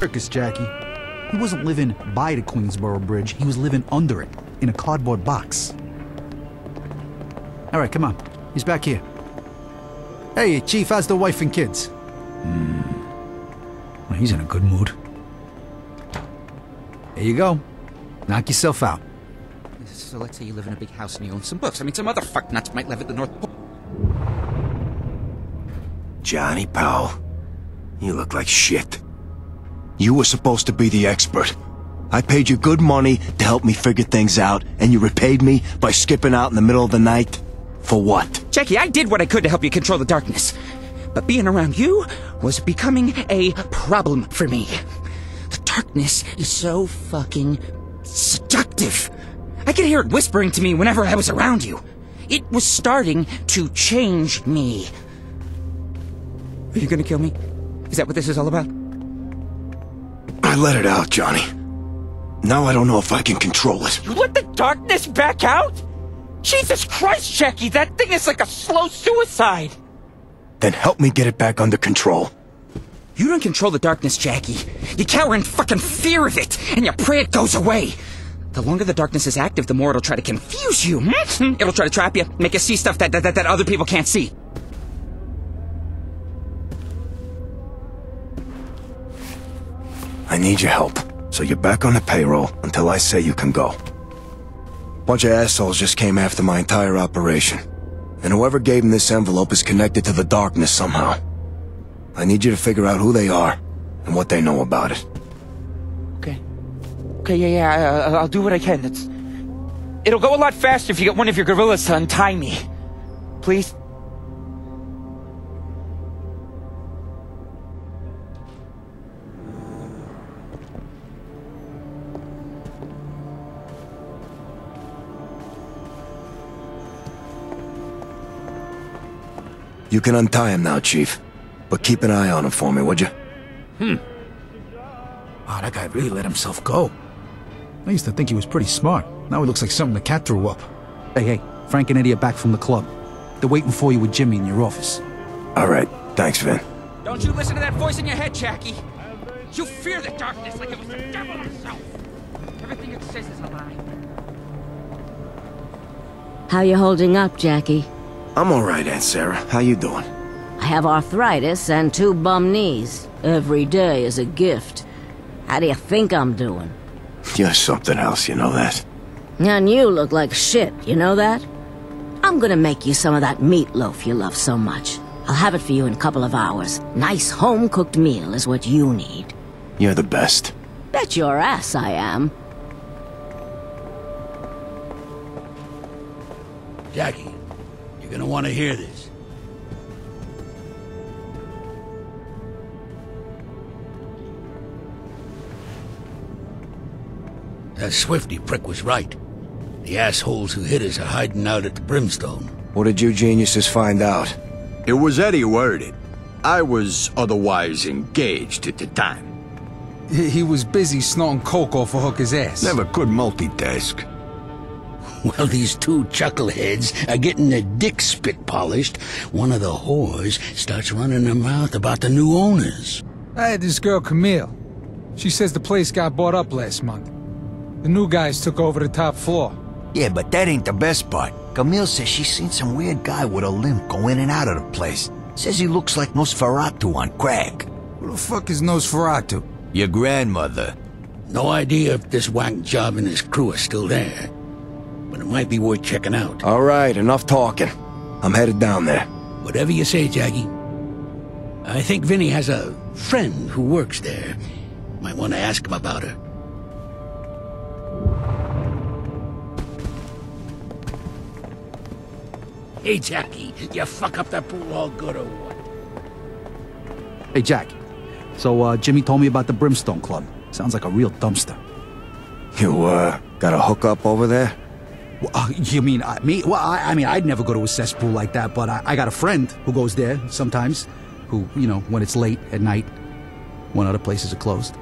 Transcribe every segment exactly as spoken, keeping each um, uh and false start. circus, Jackie. He wasn't living by the Queensborough Bridge. He was living under it, in a cardboard box. All right, come on. He's back here. Hey, Chief, how's the wife and kids? Hmm. Well, he's in a good mood. Here you go. Knock yourself out. So let's say you live in a big house and you own some books. I mean, some other fucknuts might live at the North Pole. Johnny Powell, you look like shit. You were supposed to be the expert. I paid you good money to help me figure things out, and you repaid me by skipping out in the middle of the night? For what? Jackie, I did what I could to help you control the darkness. But being around you was becoming a problem for me. The darkness is so fucking seductive. I could hear it whispering to me whenever I was around you. It was starting to change me. Are you gonna kill me? Is that what this is all about? I let it out, Johnny. Now I don't know if I can control it. You let the darkness back out? Jesus Christ, Jackie, that thing is like a slow suicide. Then help me get it back under control. You don't control the darkness, Jackie. You cower in fucking fear of it, and you pray it goes away. The longer the darkness is active, the more it'll try to confuse you. It'll try to trap you, make you see stuff that, that, that, that other people can't see. I need your help, so you're back on the payroll until I say you can go. Bunch of assholes just came after my entire operation, and whoever gave them this envelope is connected to the darkness somehow. I need you to figure out who they are and what they know about it. Okay. Okay, yeah, yeah, I, I'll do what I can. It's, it'll go a lot faster if you get one of your gorillas to untie me. Please? You can untie him now, Chief. But keep an eye on him for me, would you? Hmm. Wow, that guy really let himself go. I used to think he was pretty smart. Now he looks like something the cat threw up. Hey, hey, Frank and Eddie are back from the club. They're waiting for you with Jimmy in your office. All right. Thanks, Vin. Don't you listen to that voice in your head, Jackie. You fear the darkness like it was the devil himself. Everything it says is a lie. How you holding up, Jackie? I'm all right, Aunt Sarah. How you doing? I have arthritis and two bum knees. Every day is a gift. How do you think I'm doing? You're something else, you know that. And you look like shit, you know that? I'm gonna make you some of that meatloaf you love so much. I'll have it for you in a couple of hours. Nice home-cooked meal is what you need. You're the best. Bet your ass I am. Jackie. You're gonna want to hear this. That Swifty prick was right. The assholes who hit us are hiding out at the Brimstone. What did you geniuses find out? It was Eddie who heard it. I was otherwise engaged at the time. He was busy snorting coke off a hooker's ass. Never could multitask. Well, these two chuckleheads are getting their dick spit polished. One of the whores starts running their mouth about the new owners. I had this girl, Camille. She says the place got bought up last month. The new guys took over the top floor. Yeah, but that ain't the best part. Camille says she's seen some weird guy with a limp go in and out of the place. Says he looks like Nosferatu on crack. Who the fuck is Nosferatu? Your grandmother. No idea if this whack job and his crew are still there. But it might be worth checking out. All right, enough talking. I'm headed down there. Whatever you say, Jackie. I think Vinny has a friend who works there. Might want to ask him about her. Hey, Jackie, you fuck up that pool all good or what? Hey, Jack. So, uh, Jimmy told me about the Brimstone Club. Sounds like a real dumpster. You, uh, got a hookup over there? Uh, you mean uh, me? Well, I, I mean, I'd never go to a cesspool like that, but I, I got a friend who goes there sometimes, who, you know, when it's late at night, when other places are closed.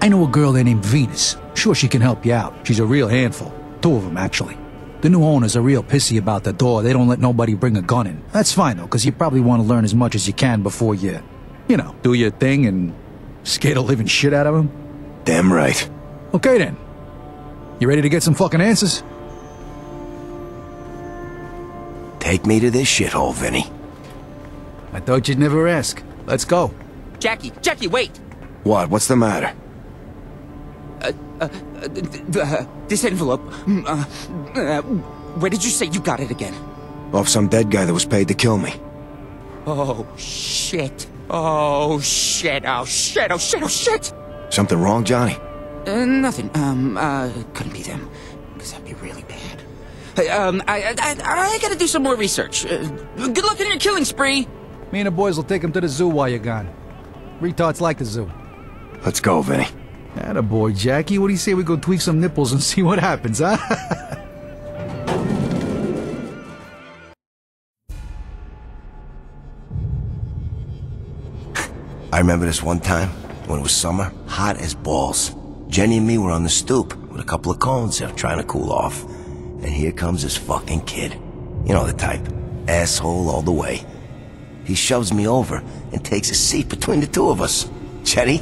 I know a girl there named Venus. Sure, she can help you out. She's a real handful. Two of them, actually. The new owners are real pissy about the door. They don't let nobody bring a gun in. That's fine, though, because you probably want to learn as much as you can before you, you know, do your thing and Scared the living shit out of him? Damn right. Okay then. You ready to get some fucking answers? Take me to this shithole, Vinny. I thought you'd never ask. Let's go. Jackie, Jackie, wait! What? What's the matter? Uh, uh, uh, th uh this envelope. Uh, uh, where did you say you got it again? Off some dead guy that was paid to kill me. Oh, shit. Oh, shit. Oh, shit. Oh, shit. Oh, shit. Something wrong, Johnny? Uh, nothing. Um, uh, couldn't be them. Because that'd be really bad. Hey, um, I, I, I gotta do some more research. Uh, good luck in your killing spree. Me and the boys will take him to the zoo while you're gone. Retards like the zoo. Let's go, Vinny. Atta boy, Jackie. What do you say we go tweak some nipples and see what happens, huh? I remember this one time, when it was summer, hot as balls. Jenny and me were on the stoop with a couple of cones there trying to cool off. And here comes this fucking kid. You know the type. Asshole all the way. He shoves me over and takes a seat between the two of us. Jenny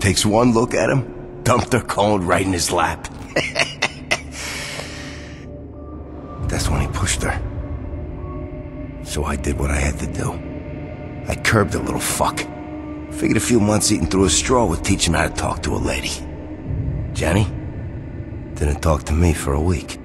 takes one look at him, dumped her cone right in his lap. That's when he pushed her. So I did what I had to do. I curbed the little fuck. Figured a few months eating through a straw would teach him how to talk to a lady. Jenny didn't talk to me for a week.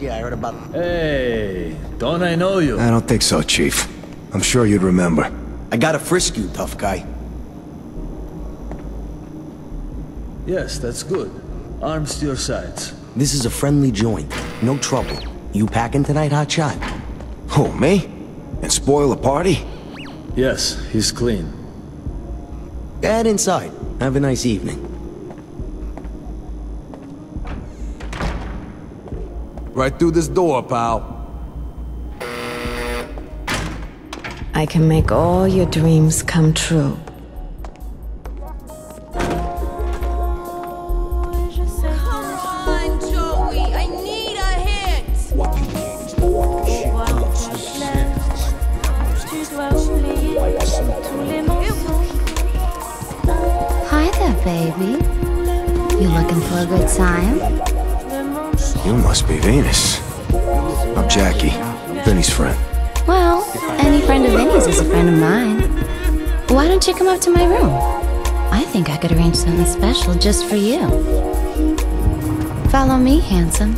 Yeah, I heard about them. Hey, don't I know you? I don't think so, Chief. I'm sure you'd remember. I gotta frisk you, tough guy. Yes, that's good. Arms to your sides. This is a friendly joint. No trouble. You packing tonight, hotshot? Who, me? And spoil the party? Yes, he's clean. Head inside. Have a nice evening. Right through this door, pal. I can make all your dreams come true. Hi there, baby. You looking for a good time? You must be Venus. I'm Jackie, Vinny's friend. Well, any friend of Vinny's is a friend of mine. Why don't you come up to my room? I think I could arrange something special just for you. Follow me, handsome.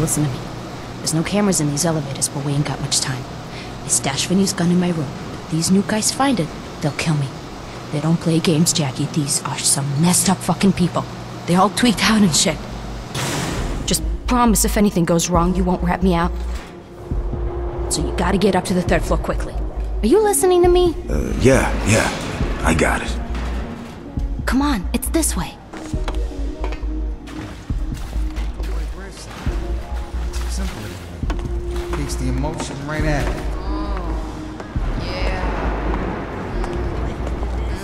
Listen to me. There's no cameras in these elevators, but we ain't got much time. I stashed Vinny's gun in my room. If these new guys find it, they'll kill me. They don't play games, Jackie. These are some messed up fucking people. They all tweaked out and shit. Just promise if anything goes wrong, you won't rat me out. So you gotta get up to the third floor quickly. Are you listening to me? Uh, yeah, yeah. I got it. Come on, it's this way. The emotion right at it. Mm. Yeah.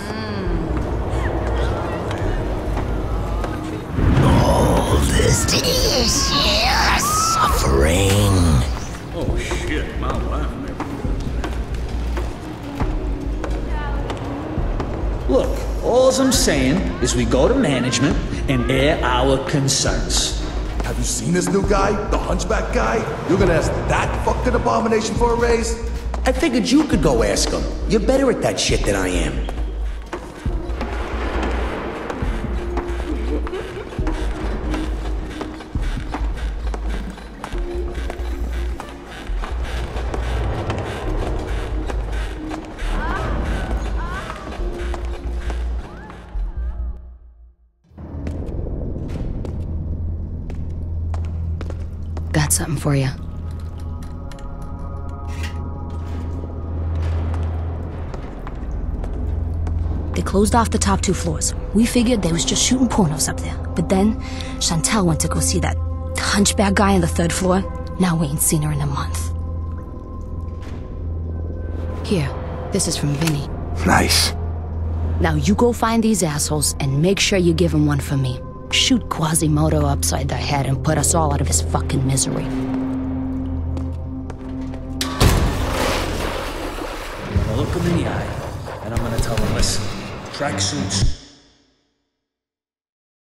Mm. All this sheer suffering. Oh shit, my wife never does that. Look, all I'm saying is we go to management and air our concerns. Have you seen this new guy? The hunchback guy? You're gonna ask that fucking abomination for a raise? I figured you could go ask him. You're better at that shit than I am. Got something for you. They closed off the top two floors. We figured they was just shooting pornos up there. But then, Chantel went to go see that hunchback guy on the third floor. Now we ain't seen her in a month. Here, this is from Vinny. Nice. Now you go find these assholes and make sure you give them one for me. Shoot Quasimodo upside the head and put us all out of his fucking misery. Look him in the eye, and I'm gonna tell him, listen, tracksuits.